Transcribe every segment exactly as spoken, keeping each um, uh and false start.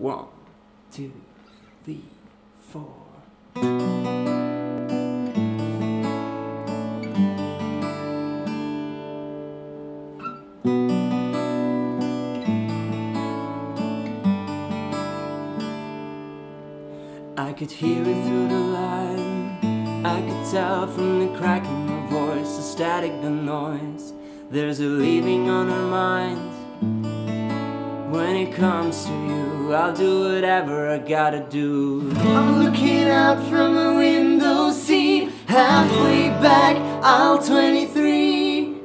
One, two, three, four. I could hear it through the line. I could tell from the crack in her voice, the static, the noise. There's a leaving on her mind. When it comes to you, I'll do whatever I gotta do. I'm looking out from a window seat, halfway back, aisle twenty-three.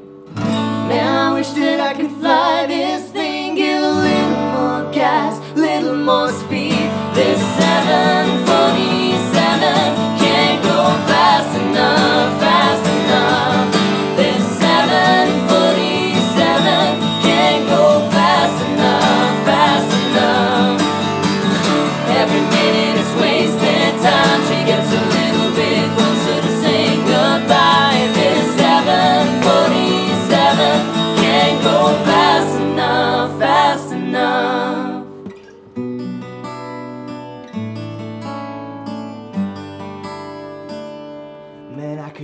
Man, I wish that I could fly this thing. Give a little more gas, little more speed. This seven forty-seven can't go fast enough, fast enough.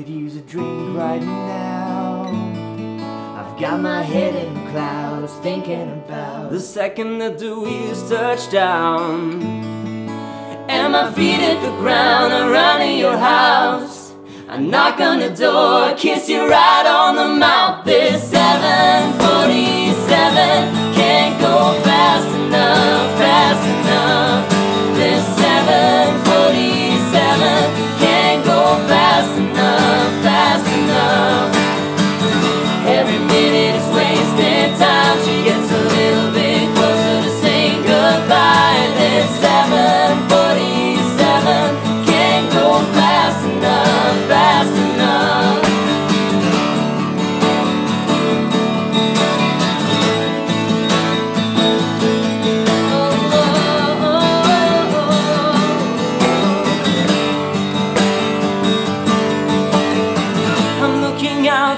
Could use a drink right now. I've got my head in the clouds, thinking about the second that the wheels touch down, and my feet at the ground. I run in your house, I knock on the door, kiss you right on the mouth. This seven forty-seven can't go fast enough, fast enough. This seven forty-seven can't go fast enough, fast enough. Every minute is wasted time. She gets a little bit closer to saying goodbye. This seven forty-seven can't go fast enough, fast enough.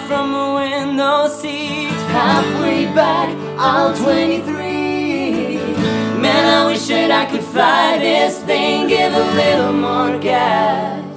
From a window seat, halfway back, aisle twenty-three. Man, I wish that I could fly this thing. Give a little more gas.